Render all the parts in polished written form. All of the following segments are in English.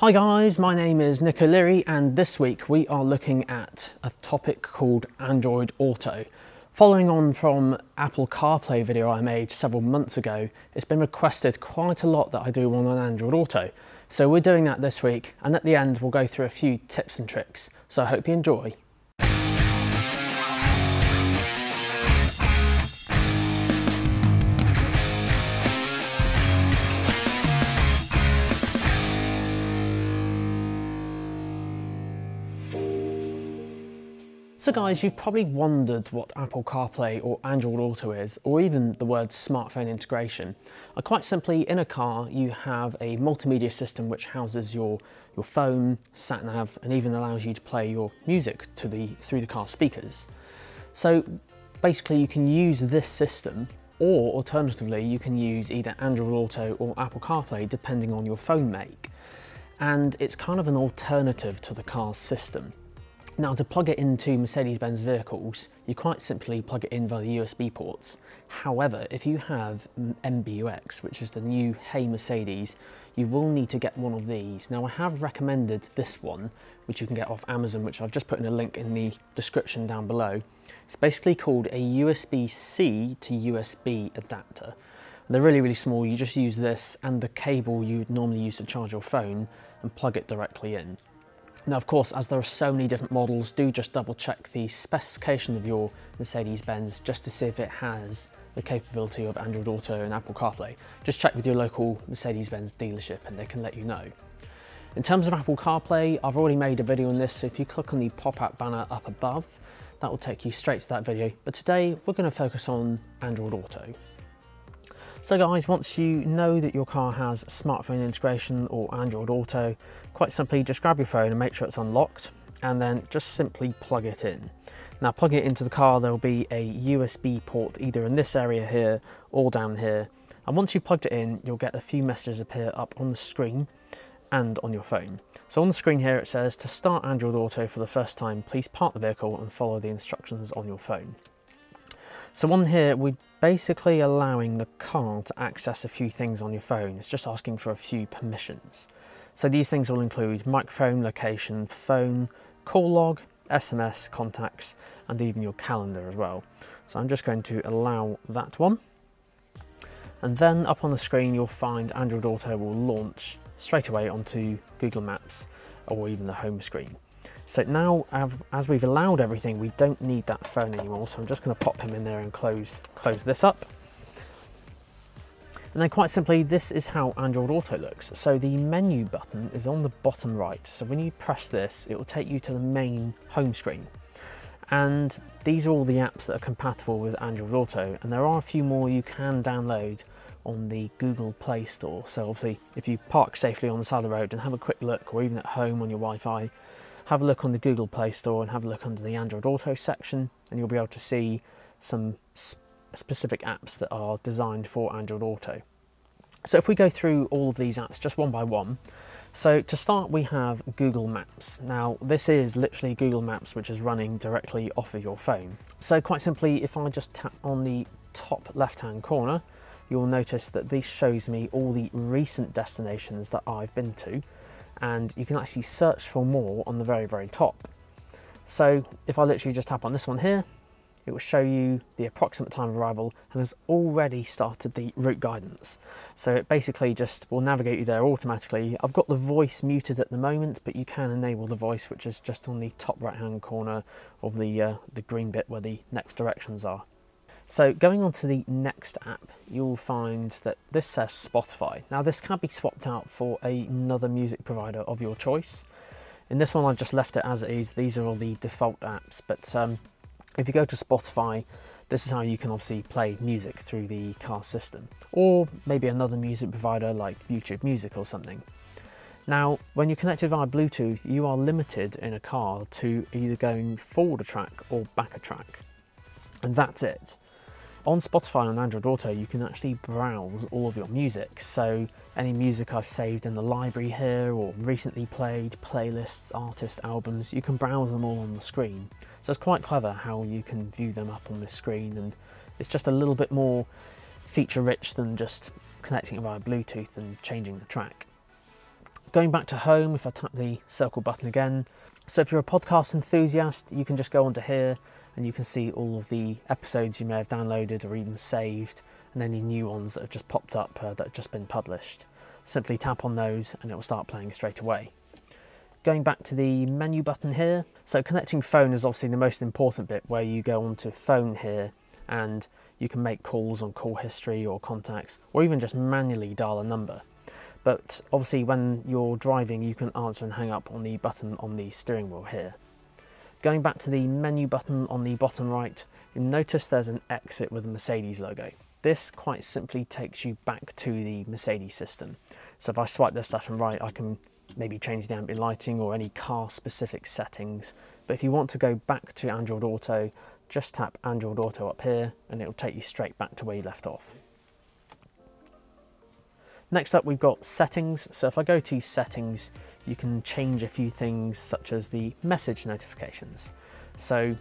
Hi guys, my name is Nick O'Leary and this week we are looking at a topic called Android Auto. Following on from Apple CarPlay video I made several months ago, it's been requested quite a lot that I do one on Android Auto. So we're doing that this week and at the end we'll go through a few tips and tricks. So I hope you enjoy. So guys, you've probably wondered what Apple CarPlay or Android Auto is, or even the word smartphone integration. Quite simply, in a car, you have a multimedia system which houses your phone, sat-nav, and even allows you to play your music through the car speakers. So basically, you can use this system, or alternatively, you can use either Android Auto or Apple CarPlay, depending on your phone make. And it's kind of an alternative to the car's system. Now, to plug it into Mercedes-Benz vehicles, you quite simply plug it in via the USB ports. However, if you have MBUX, which is the new Hey Mercedes, you will need to get one of these. Now, I have recommended this one, which you can get off Amazon, which I've just put in a link in the description down below. It's basically called a USB-C to USB adapter. They're really small. You just use this and the cable you would normally use to charge your phone and plug it directly in. Now, of course, as there are so many different models, do just double check the specification of your Mercedes-Benz just to see if it has the capability of Android Auto and Apple CarPlay. Just check with your local Mercedes-Benz dealership and they can let you know. In terms of Apple CarPlay, I've already made a video on this, so if you click on the pop-up banner up above, that will take you straight to that video. But today, we're going to focus on Android Auto. So guys, once you know that your car has smartphone integration or Android Auto, quite simply just grab your phone and make sure it's unlocked and then just simply plug it in. Now, plugging it into the car, there'll be a USB port either in this area here or down here. And once you've plugged it in, you'll get a few messages appear up on the screen and on your phone. So on the screen here, it says, to start Android Auto for the first time, please park the vehicle and follow the instructions on your phone. So on here, we're basically allowing the car to access a few things on your phone. It's just asking for a few permissions. So these things will include microphone, location, phone, call log, SMS, contacts, and even your calendar as well. So I'm just going to allow that one. And then up on the screen, you'll find Android Auto will launch straight away onto Google Maps or even the home screen. So now, as we've allowed everything, we don't need that phone anymore. So I'm just going to pop him in there and close this up. And then quite simply, this is how Android Auto looks. So the menu button is on the bottom right. So when you press this, it will take you to the main home screen. And these are all the apps that are compatible with Android Auto. And there are a few more you can download on the Google Play Store. So obviously, if you park safely on the side of the road and have a quick look, or even at home on your Wi-Fi, have a look on the Google Play Store and have a look under the Android Auto section, and you'll be able to see some specific apps that are designed for Android Auto. So if we go through all of these apps just one by one, so to start we have Google Maps. Now this is literally Google Maps which is running directly off of your phone. So quite simply, if I just tap on the top left hand corner, you'll notice that this shows me all the recent destinations that I've been to. And you can actually search for more on the very top. So if I literally just tap on this one here, it will show you the approximate time of arrival and has already started the route guidance. So it basically just will navigate you there automatically. I've got the voice muted at the moment, but you can enable the voice, which is just on the top right-hand corner of the green bit where the next directions are. So going on to the next app, you'll find that this says Spotify. Now this can be swapped out for another music provider of your choice. In this one, I've just left it as it is. These are all the default apps, but if you go to Spotify, this is how you can obviously play music through the car system, or maybe another music provider like YouTube Music or something. Now, when you're connected via Bluetooth, you are limited in a car to either going forward a track or back a track, and that's it. On Spotify and Android Auto, you can actually browse all of your music. So any music I've saved in the library here or recently played, playlists, artists, albums, you can browse them all on the screen. So it's quite clever how you can view them up on the screen, and it's just a little bit more feature rich than just connecting it via Bluetooth and changing the track. Going back to home, if I tap the circle button again, so if you're a podcast enthusiast, you can just go onto here and you can see all of the episodes you may have downloaded or even saved, and any new ones that have just popped up that have just been published. Simply tap on those and it will start playing straight away. Going back to the menu button here, so connecting phone is obviously the most important bit, where you go onto phone here and you can make calls on call history or contacts, or even just manually dial a number. But obviously when you're driving, you can answer and hang up on the button on the steering wheel here. Going back to the menu button on the bottom right, you'll notice there's an exit with a Mercedes logo. This quite simply takes you back to the Mercedes system. So if I swipe this left and right, I can maybe change the ambient lighting or any car specific settings. But if you want to go back to Android Auto, just tap Android Auto up here and it'll take you straight back to where you left off. Next up, we've got settings. So if I go to settings, you can change a few things, such as the message notifications. So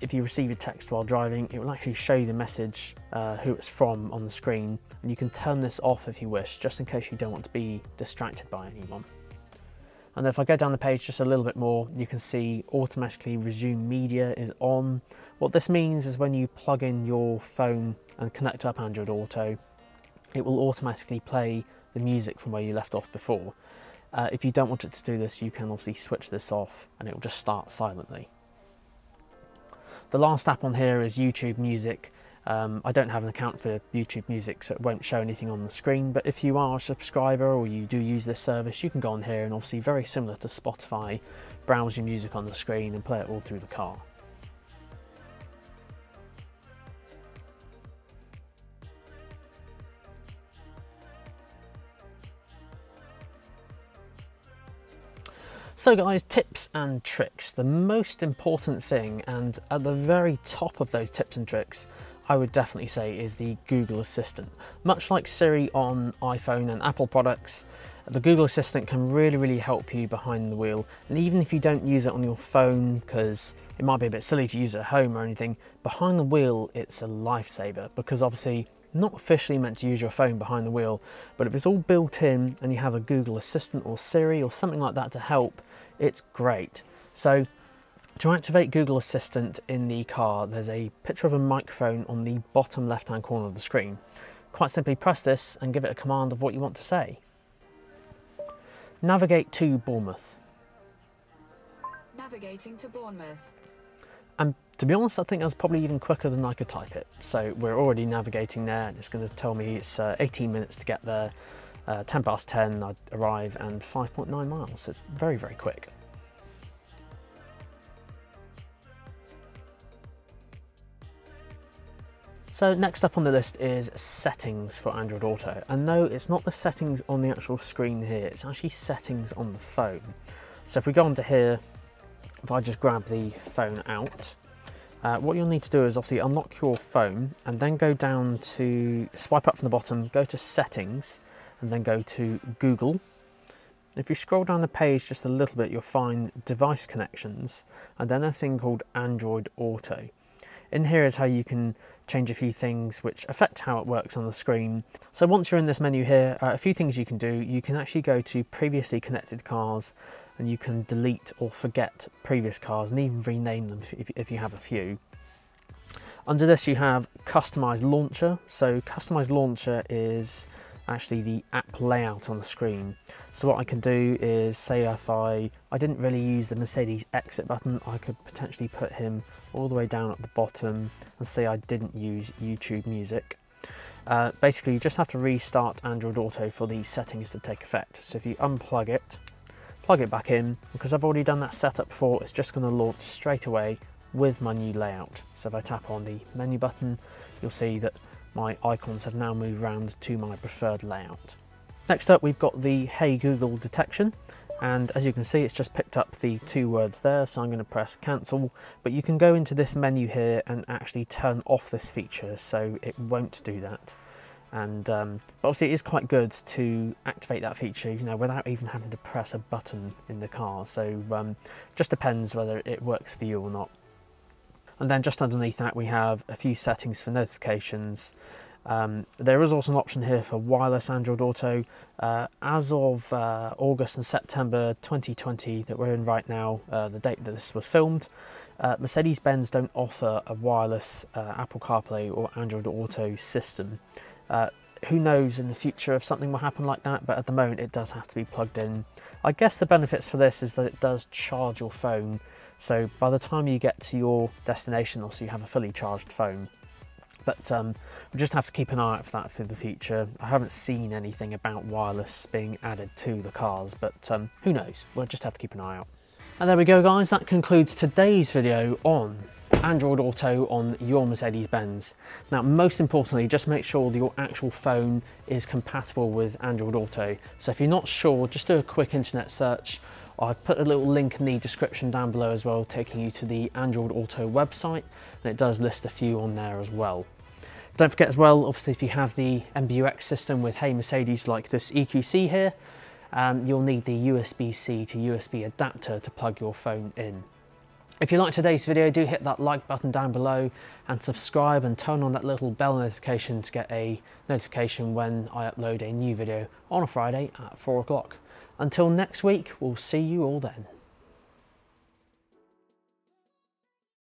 if you receive a text while driving, it will actually show you the message, who it's from on the screen. And you can turn this off if you wish, just in case you don't want to be distracted by anyone. And if I go down the page just a little bit more, you can see automatically resume media is on. What this means is when you plug in your phone and connect up Android Auto, it will automatically play the music from where you left off before. If you don't want it to do this, you can obviously switch this off and it will just start silently. The last app on here is YouTube Music. I don't have an account for YouTube Music, so it won't show anything on the screen, but if you are a subscriber or you do use this service, you can go on here and, obviously very similar to Spotify, browse your music on the screen and play it all through the car. So guys, tips and tricks, the most important thing, and at the very top of those tips and tricks, I would definitely say is the Google Assistant. Much like Siri on iPhone and Apple products, the Google Assistant can really help you behind the wheel. And even if you don't use it on your phone, because it might be a bit silly to use at home or anything, behind the wheel it's a lifesaver, because obviously not officially meant to use your phone behind the wheel, but if it's all built in and you have a Google Assistant or Siri or something like that to help, it's great. So to activate Google Assistant in the car, there's a picture of a microphone on the bottom left hand corner of the screen. Quite simply press this and give it a command of what you want to say. Navigate to Bournemouth. Navigating to Bournemouth. And to be honest, I think that's probably even quicker than I could type it. So we're already navigating there, and it's going to tell me it's 18 minutes to get there, 10 past 10 I arrive, and 5.9 miles. So it's very quick. So next up on the list is settings for Android Auto. And no, it's not the settings on the actual screen here, it's actually settings on the phone. So if we go onto here, if I just grab the phone out, what you'll need to do is obviously unlock your phone and then go down to, swipe up from the bottom, go to settings and then go to Google. If you scroll down the page just a little bit, you'll find device connections and then a thing called Android Auto. In here is how you can change a few things which affect how it works on the screen. So once you're in this menu here, a few things you can do. You can actually go to previously connected cars and you can delete or forget previous cars and even rename them if you have a few. Under this you have customized launcher. So customized launcher is actually the app layout on the screen. So what I can do is, say if I didn't really use the Mercedes exit button, I could potentially put him all the way down at the bottom and say I didn't use YouTube Music. Basically you just have to restart Android Auto for these settings to take effect. So if you unplug it, plug it back in, because I've already done that setup before, it's just going to launch straight away with my new layout. So if I tap on the menu button, you'll see that my icons have now moved around to my preferred layout. Next up, we've got the Hey Google detection. And as you can see, it's just picked up the two words there. So I'm going to press cancel, but you can go into this menu here and actually turn off this feature. So it won't do that. And obviously it is quite good to activate that feature, you know, without even having to press a button in the car. So just depends whether it works for you or not. And then just underneath that, we have a few settings for notifications. There is also an option here for wireless Android Auto. As of August and September 2020 that we're in right now, the date that this was filmed, Mercedes-Benz don't offer a wireless Apple CarPlay or Android Auto system. Who knows in the future if something will happen like that, but at the moment it does have to be plugged in. I guess the benefits for this is that it does charge your phone, so by the time you get to your destination also you have a fully charged phone. But we'll just have to keep an eye out for that through the future. I haven't seen anything about wireless being added to the cars, but who knows, we'll just have to keep an eye out. And there we go guys, that concludes today's video on Android Auto on your Mercedes-Benz. Now most importantly, just make sure that your actual phone is compatible with Android Auto. So if you're not sure, just do a quick internet search. I've put a little link in the description down below as well, taking you to the Android Auto website, and it does list a few on there as well. Don't forget as well, obviously if you have the MBUX system with Hey Mercedes like this EQC here, you'll need the USB-C to USB adapter to plug your phone in. If you liked today's video, do hit that like button down below and subscribe and turn on that little bell notification to get a notification when I upload a new video on a Friday at 4 o'clock. Until next week, we'll see you all then.